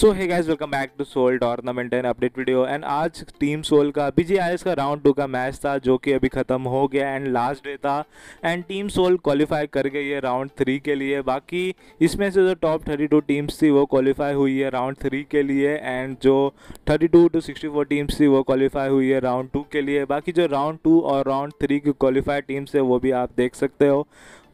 So hey guys, welcome back to Soul tournament and update video. And आज team soul का BGIS का round 2 का match था जो कि अभी ख़त्म हो गया एंड लास्ट डे था। एंड टीम सोल क्वालिफाई कर गई है राउंड 3 के लिए। बाकी इसमें से जो टॉप 32 टीम्स थी वो क्वालिफाई हुई है राउंड 3 के लिए, एंड जो 32 to 64 टीम्स थी वो क्वालिफाई हुई है राउंड 2 के लिए। बाकी जो राउंड 2 और राउंड 3 की क्वालिफाई टीम्स है वो भी आप देख सकते हो।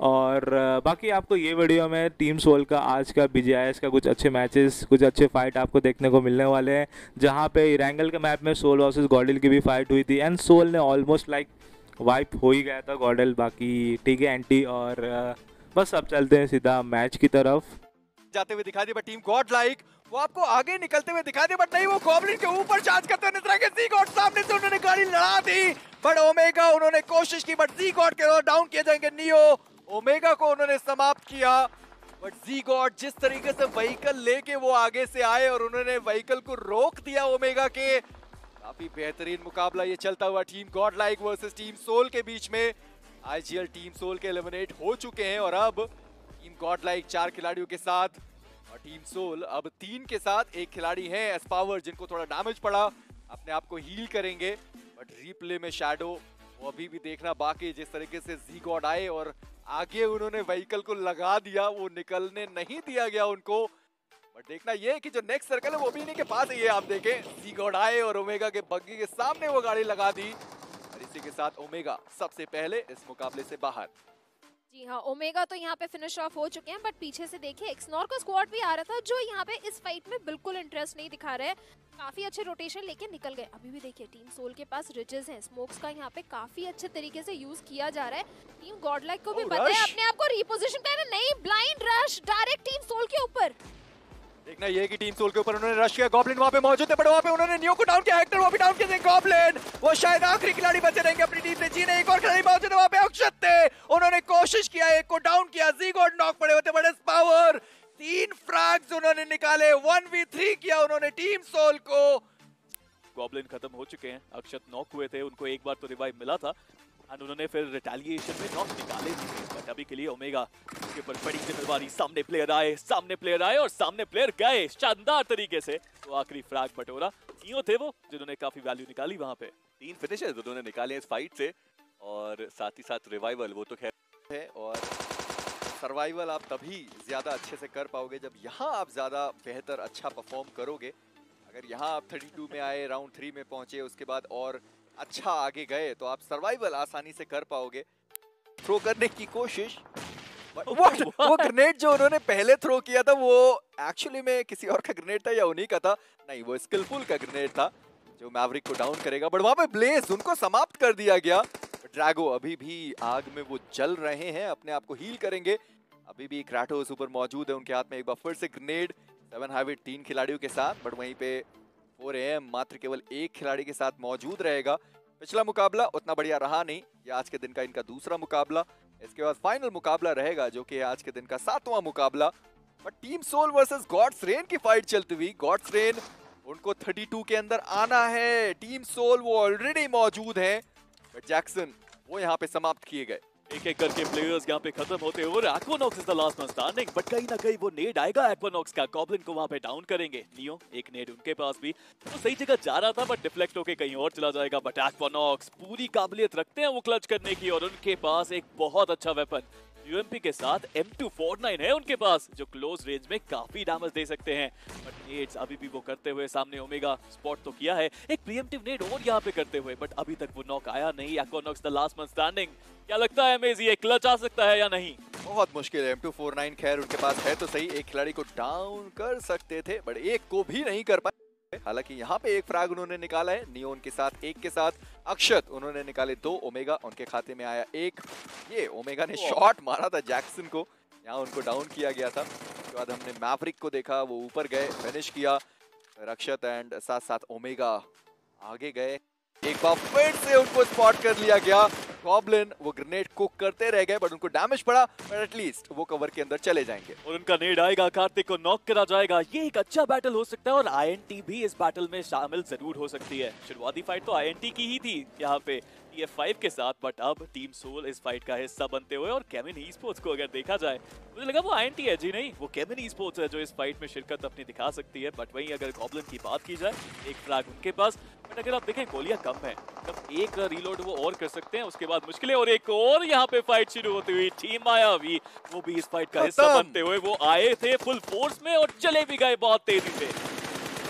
और बाकी आपको ये वीडियो में टीम सोल का आज का बीजीआईएस का कुछ अच्छे मैचेस, कुछ अच्छे फाइट आपको देखने को मिलने वाले हैं, जहाँ पे इरेंगल के मैप में सोल वर्सेस गॉडल की भी फाइट हुई थी एंड सोल ने ऑलमोस्ट वाइप हो ही गया था गॉडल। बाकी ठीक है एंटी, और बस अब चलते हैं सीधा मैच की तरफ। जाते हुए दिखा दिया बट टीम गॉडलाइक वो आपको आगे निकलते हुए दिखा दिया, बट नहीं, वो गॉब्लिन के ऊपर चार्ज करते हुए नजर आ गए। जी गॉड सामने से उन्होंने गाड़ी लड़ा दी, बट ओमेगा उन्होंने कोशिश की, बट जी गॉड के डाउन किए जाएंगे। नियो ओमेगा को उन्होंने समाप्त किया, बट जी गॉड जिस तरीके से व्हीकल लेके वो आगे से आए और उन्होंने व्हीकल को रोक दिया ओमेगा के। काफी बेहतरीन मुकाबला ये चलता हुआ team God like versus team soul के बीच में। आईजीएल टीम सोल के एलिमिनेट हो चुके हैं और अब टीम गॉड लाइक 4 खिलाड़ियों के साथ और टीम सोल अब 3 के साथ। एक खिलाड़ी है एस पावर जिनको थोड़ा डैमेज पड़ा, अपने आप को हील करेंगे, बट रीप्ले में शैडो वो अभी भी देखना बाकी। जिस तरीके से जी गॉड आए और आगे उन्होंने व्हीकल को लगा दिया, वो निकलने नहीं दिया गया उनको, बट देखना ये है कि जो नेक्स्ट सर्कल है वो भी इन्हीं के पास ही है। आप देखें जी गॉड आए और ओमेगा के बग्गी के सामने वो गाड़ी लगा दी और इसी के साथ ओमेगा सबसे पहले इस मुकाबले से बाहर। जी हाँ, ओमेगा तो यहाँ पे फिनिश ऑफ हो चुके हैं, बट पीछे से देखिए एक्सनोर का स्क्वाड भी आ रहा था जो यहाँ पे इस फाइट में बिल्कुल इंटरेस्ट नहीं दिखा रहे। काफी अच्छे रोटेशन लेके निकल गए। अभी भी देखिए टीम सोल के पास रिजेस हैं, स्मोक्स का यहाँ पे काफी अच्छे तरीके से यूज किया जा रहा है। टीम गॉडलाइक को भी पता है अपने आप को रिपोजिशन करना, नहीं blind rush direct team soul के ऊपर। देखना ये कि टीम सोल के ऊपर उन्होंने रश किया, गॉब्लिन वहाँ पे मौजूद है, बट वहाँ पे उन्होंने नियो को डाउन किया, हेक्टर वहाँ पे डाउन किया, गॉब्लिन वो शायद आखिरी खिलाड़ी बचे रहेंगे अपनी टीम से। जी नहीं, एक और खिलाड़ी मौजूद है वहाँ पे अक्षत थे, उन्होंने कोशिश किया, एक को डाउन किया, जी गॉड नॉक पड़े होते, बट एस पावर 3 फ्रैग्स उन्होंने निकाले, 1v3 किया उन्होंने टीम सोल को। गॉब्लिन खत्म हो चुके हैं, अक्षत नॉक हुए थे, उनको एक बार तो रिवाइव मिला था और उन्होंने फिर रिटेलिएशन में नॉक निकाले थे, बट अभी के लिए ओमेगा के ऊपर बड़ी जिम्मेदारी। सामने प्लेयर आए और सामने प्लेयर गए शानदार तरीके से, तो आखिरी फ्रैग बटोरा। नियो थे वो जिन्होंने काफी वैल्यू निकाली वहाँ पे, 3 फिनिशेस उन्होंने निकाले इस फाइट से और साथ ही साथ रिवाइवल। वो तो खैर है, और सर्वाइवल आप तभी ज़्यादा अच्छे से कर पाओगे जब यहाँ आप ज़्यादा बेहतर अच्छा परफॉर्म करोगे। अगर यहाँ आप 32 में आए, राउंड 3 में पहुँचे, उसके बाद और अच्छा आगे गए तो आप सर्वाइवल आसानी से कर पाओगे। थ्रो करने की कोशिश, वो ग्रेनेड जो उन्होंने पहले थ्रो किया था वो एक्चुअली में किसी और का ग्रेनेड था या उन्हीं का था, नहीं वो स्किलफुल का ग्रेनेड था जो मैवरिक को डाउन करेगा, बट वहाँ पे ब्लेज उनको समाप्त कर दिया गया। ड्रैगो अभी भी आग में वो जल रहे हैं, अपने आप को हील करेंगे। अभी भी क्राटोस ऊपर मौजूद है, उनके हाथ में एक बार फिर से ग्रेनेड। 7 हाइविट 3 खिलाड़ियों के साथ, बट वहीं पे 4 AM मात्र केवल 1 खिलाड़ी के साथ मौजूद रहेगा। पिछला मुकाबला उतना बढ़िया रहा नहीं, ये आज के दिन का इनका दूसरा मुकाबला, इसके बाद फाइनल मुकाबला रहेगा जो कि आज के दिन का 7वां मुकाबला। But team soul versus God's rain की फाइट चलती हुई, गॉड्स रेन उनको 32 के अंदर आना है, टीम सोल वो ऑलरेडी मौजूद है, बट जैक्सन वो यहाँ पे समाप्त किए गए। एक-एक करके प्लेयर्स यहाँ पे खत्म होते हुए, Aquanox is the last man standing, but कहीं ना कहीं वो नेड आएगा एक्वानॉक्स का, गॉब्लिन को वहाँ पे डाउन करेंगे। नियो एक नेड उनके पास भी तो सही जगह जा रहा था, बट डिफ्लेक्ट होके कहीं और चला जाएगा। बट एक्वानॉक्स पूरी काबिलियत रखते हैं वो क्लच करने की, और उनके पास एक बहुत अच्छा वेपन यूएमपी के साथ M249 है उनके पास, जो क्लोज रेंज में काफी डैमेज दे सकते हैं। बट नेड्स अभी भी वो करते हुए, सामने ओमेगा स्पॉट तो किया है, एक प्रीएम्प्टिव नेड और यहाँ पे करते हुए, बट अभी तक वो नॉक आया नहीं। Aquanox the last man standing, क्या लगता है मेजी एक क्लच आ सकता है या नहीं? बहुत मुश्किल है, M249 खैर उनके पास है तो सही, एक खिलाड़ी को डाउन कर सकते थे बट एक को भी नहीं कर पाए। हालांकि यहाँ पे एक फ्रैग उन्होंने निकाला है, नियो उनके साथ 1 के साथ, अक्षत उन्होंने निकाले 2, ओमेगा उनके खाते में आया 1। ये ओमेगा ने शॉट मारा था जैक्सन को, यहाँ उनको डाउन किया गया था। उसके बाद हमने मैवरिक को देखा, वो ऊपर गए, फिनिश किया, अक्षत एंड साथ साथ ओमेगा आगे गए, एक बार फिर से उनको स्पॉट कर लिया गया। गॉब्लिन वो ग्रेनेड कुक करते रह गए बट उनको डैमेज पड़ा, पर एटलीस्ट वो कवर के अंदर चले जाएंगे और उनका नेड आएगा, कार्तिक को नॉक करा जाएगा। ये एक अच्छा बैटल हो सकता है और आईएनटी भी इस बैटल में शामिल जरूर हो सकती है। शुरुआती फाइट तो आईएनटी की ही थी यहाँ पे TF5 के साथ, बट अब टीम सोल इस फाइट का हिस्सा बनते हुए, और केमिन ई स्पोर्ट्स को अगर देखा जाए मुझे लगा वो आईएनटी है, जी नहीं, वो केमन ई-स्पोर्ट्स है जो इस फाइट में शिरकत अपनी दिखा सकती है। बट वहीं अगर गॉब्लिन की बात की जाए, एक फ्रैग उनके पास, बट अगर आप देखें गोलियां कम है, तब एक रीलोड वो और कर सकते हैं, उसके बाद मुश्किलें। और एक और यहाँ पे फाइट शुरू होती हुई, टीम मायावी वो भी इस फाइट का हिस्सा बनते हुए वो आए थे फुल फोर्स में और चले भी गए बहुत तेजी से।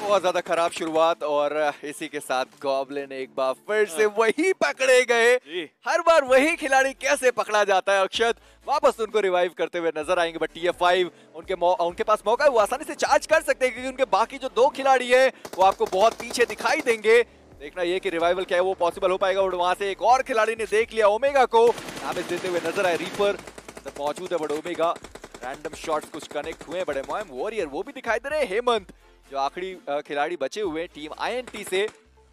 बहुत ज्यादा खराब शुरुआत और इसी के साथ गॉब्लिन एक बार फिर से वही पकड़े गए। हर बार वही खिलाड़ी कैसे पकड़ा जाता है, अक्षत वापस उनको रिवाइव करते हुए नजर आएंगे। बट TF5 उनके पास मौका है, वो आसानी से चार्ज कर सकते हैं क्योंकि उनके बाकी जो दो खिलाड़ी हैं वो आपको बहुत पीछे दिखाई देंगे। देखना ये कि रिवाइवल क्या है वो पॉसिबल हो पाएगा। और वहां से एक और खिलाड़ी ने देख लिया ओमेगा को, नामिस देते हुए नजर आए। रीपर मौजूद है बट ओमेगा रैंडम शॉट्स कुछ कनेक्ट हुए। बड़े मोहम वॉरियर वो भी दिखाई दे रहे। हेमंत जो आखिरी खिलाड़ी बचे हुए टीम आईएनटी से,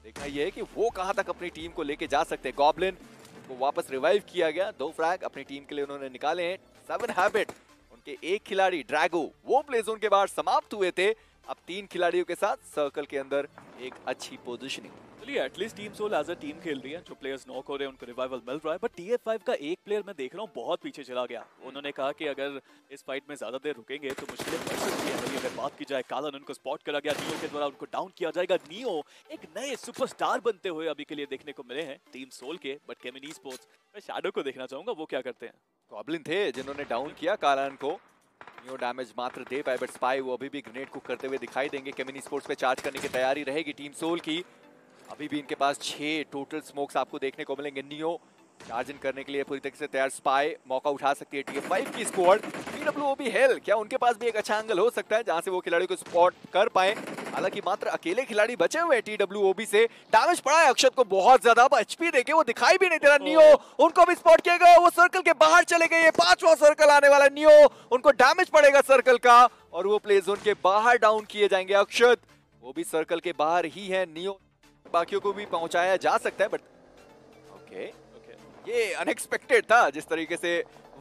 देखना यह है कि वो कहां तक अपनी टीम को लेके जा सकते हैं। गॉब्लिन को वापस रिवाइव किया गया, दो फ्रैग अपनी टीम के लिए उन्होंने निकाले हैं। 7 हैबिट उनके एक खिलाड़ी ड्रैगो वो प्ले जोन के बाहर समाप्त हुए थे। अब 3 खिलाड़ियों के साथ सर्कल के अंदर एक अच्छी पोजीशनिंग। चलिए at least team soul as a team खेल रही है, जो प्लेयर्स नॉक हो रहे हैं उनको रिवाइवल मिल रहा है। बट TF5 का एक प्लेयर मैं देख रहा हूँ बहुत पीछे चला गया। उन्होंने कहा कि अगर इस फाइट में ज्यादा देर रुकेंगे तो मुश्किलें बढ़ सकती है। वही अगर बात की जाए, कालन उनको स्पॉट करा गया, नियो के द्वारा उनको डाउन किया जाएगा। नियो एक नए सुपरस्टार बनते हुए अभी के लिए देखने को मिले हैं टीम सोल के। बट केमिन ई-स्पोर्ट्स मैं शैडो को देखना चाहूंगा, वो क्या करते हैं। गॉब्लिन थे जिन्होंने डाउन किया कालन को, न्यू डैमेज मात्र दे पाए। बट स्पाई वो अभी भी ग्रेनेड कुक करते हुए दिखाई देंगे। केमिन ई-स्पोर्ट्स पे चार्ज करने की तैयारी रहेगी टीम सोल की। अभी भी इनके पास 6 टोटल स्मोक्स आपको देखने को मिलेंगे। नियो चार्जिंग करने के लिए पूरी तरीके से तैयार। स्पाई मौका उठा सकती है TF5 की स्क्वाड। PWO भी हेल, क्या उनके पास भी एक अच्छा एंगल हो सकता है जहां से वो खिलाड़ी को स्पॉट कर पाए। हालांकि मात्र अकेले खिलाड़ी बचे हुए हैं TWOB से। डैमेज पड़ा है अक्षत को बहुत ज्यादा, अब HP देके वो दिखाई भी नहीं दे रहा। नियो उनको भी स्पॉट किया गया, वो सर्कल के बाहर चले गए। 5वां सर्कल आने वाला है, नियो उनको डैमेज पड़ेगा सर्कल का और वो प्ले जोन के बाहर डाउन किए जाएंगे। अक्षत वो भी सर्कल के बाहर ही है। नियो बाकियों को भी पहुंचाया जा सकता है बट ओके। ये अनएक्सपेक्टेड था जिस तरीके से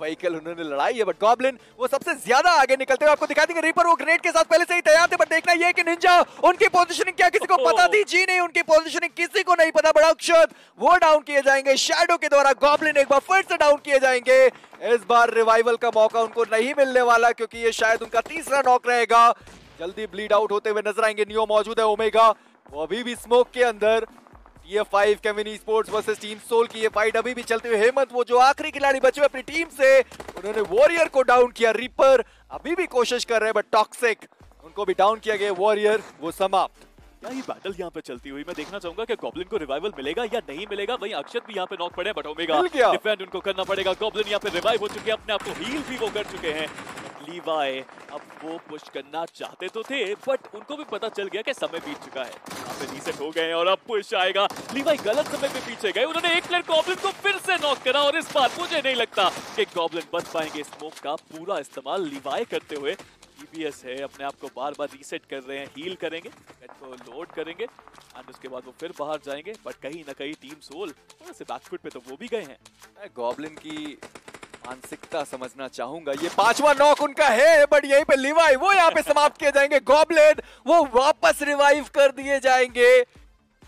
व्हीकल उन्होंने लड़ाई है। बट गॉब्लिन वो सबसे ज्यादा आगे निकलते हुए आपको दिखा देंगे। रीपर वो ग्रेनेड के साथ पहले से ही तैयार थे। बट देखना ये कि निंजा उनकी पोजीशनिंग क्या किसी को पता थी? जी नहीं, उनकी पोजीशनिंग किसी को नहीं पता। बड़ा अक्षत वो डाउन किए जाएंगे शैडो के द्वारा। गॉब्लिन एक बार फिर से डाउन किए जाएंगे। इस बार रिवाइवल का मौका उनको नहीं मिलने वाला क्योंकि ये शायद उनका तीसरा नॉक रहेगा। जल्दी ब्लीड आउट होते हुए नजर आएंगे। नियो मौजूद है, ओमेगा वो अभी भी स्मोक के अंदर। TF5 Kemin esports versus team soul की ये फाइट अभी भी चलते हुए। हेमंत वो जो आखिरी खिलाड़ी बचे हुए अपनी टीम से, उन्होंने वॉरियर को डाउन किया। रीपर अभी भी कोशिश कर रहे हैं बट टॉक्सिक उनको भी डाउन किया गया। वॉरियर वो समाप्त। क्या ही बैटल यहाँ पे चलती हुई। मैं देखना चाहूंगा कि गॉब्लिन को रिवाइवल मिलेगा या नहीं मिलेगा। वहीं अक्षत भी यहाँ पे नॉक पड़े बट ओमेगा डिफेंड उनको करना पड़ेगा। गॉब्लिन यहाँ पे रिवाइव हो चुके हैं, अपने आप को हील भी वो कर चुके हैं। लेवाई अब वो पुश करना चाहते तो थे बट उनको भी पता चल गया कि समय बीत चुका है। यहाँ पे रीसेट हो गए और अब पुश आएगा। लेवाई गलत समय पे पीछे गए, उन्होंने एक प्लेयर गॉब्लिन को फिर से नॉक करा और इस बार मुझे नहीं लगता कि गॉब्लिन बच पाएंगे। स्मोक का पूरा इस्तेमाल लेवाई करते हुए। BGIS है, अपने आप को बार बार रीसेट कर रहे हैं। हील करेंगे, नेट को लोड करेंगे और उसके बाद वो फिर बाहर जाएंगे। बट कहीं ना कहीं टीम सोल थोड़ा से बैकफुट पे तो वो भी गए हैं। गॉब्लिन की मानसिकता समझना चाहूंगा। ये 5वां नॉक उनका है बट यहीं पे लेवाई वो यहाँ पे समाप्त किए जाएंगे। गॉब्लिन वो वापस रिवाइव कर दिए जाएंगे।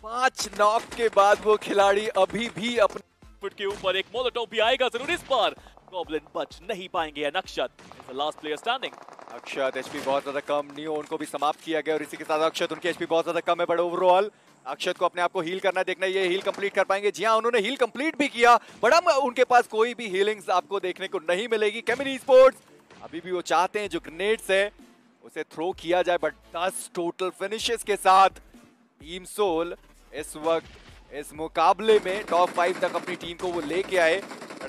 5 नॉक के बाद वो खिलाड़ी अभी भी अपने फुट के ऊपर। एक मोलोटोव भी आएगा जरूर इस बार। गॉब्लिन बच नहीं पाएंगे। Akshat last player standing. Akshat HP बहुत ज्यादा कम, नियो उनको भी समाप्त किया गया और इसी के साथ अक्षत उनकी एचपी बहुत ज्यादा कम है। बट ओवरऑल अक्षत को अपने आप को हील करना है। देखना ये हील कंप्लीट कर पाएंगे। जी हाँ, उन्होंने हील कंप्लीट भी किया बट अब उनके पास कोई भी हीलिंग्स आपको देखने को नहीं मिलेगी। केमिन ई-स्पोर्ट्स अभी भी वो चाहते हैं जो ग्रेनेड्स है उसे थ्रो किया जाए। बट 10 टोटल फिनिशेस के साथ टीम सोल इस वक्त इस मुकाबले में टॉप 5 तक अपनी टीम को वो लेके आए।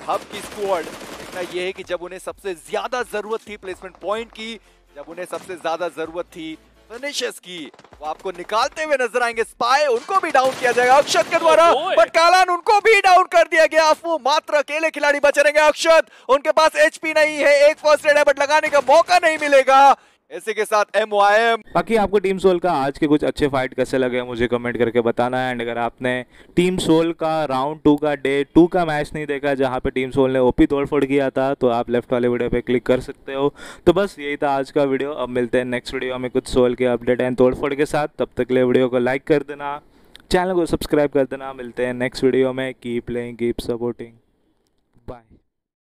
हब की स्क्वाड देखना ये है कि जब उन्हें सबसे ज्यादा जरूरत थी प्लेसमेंट पॉइंट की, जब उन्हें सबसे ज्यादा जरूरत थी फिनिशेस की, वो आपको निकालते हुए नजर आएंगे। स्पाई उनको भी डाउन किया जाएगा अक्षत के द्वारा बट कालान उनको भी डाउन कर दिया गया। वो मात्र अकेले खिलाड़ी बचे रहेंगे। अक्षत उनके पास एचपी नहीं है, एक फर्स्ट एड है बट लगाने का मौका नहीं मिलेगा। इसी के साथ MYM। बाकी आपको टीम सोल का आज के कुछ अच्छे फाइट कैसे लगे मुझे कमेंट करके बताना है। एंड अगर आपने टीम सोल का राउंड 2 का डे 2 का मैच नहीं देखा जहाँ पे टीम सोल ने ओपी तोड़फोड़ किया था तो आप लेफ्ट वाले वीडियो पे क्लिक कर सकते हो। तो बस यही था आज का वीडियो। अब मिलते हैं नेक्स्ट वीडियो में कुछ सोल के अपडेट एंड तोड़फोड़ के साथ। तब तक के लिए वीडियो को लाइक कर देना, चैनल को सब्सक्राइब कर देना। मिलते हैं नेक्स्ट वीडियो में। Keep playing, keep supporting, bye.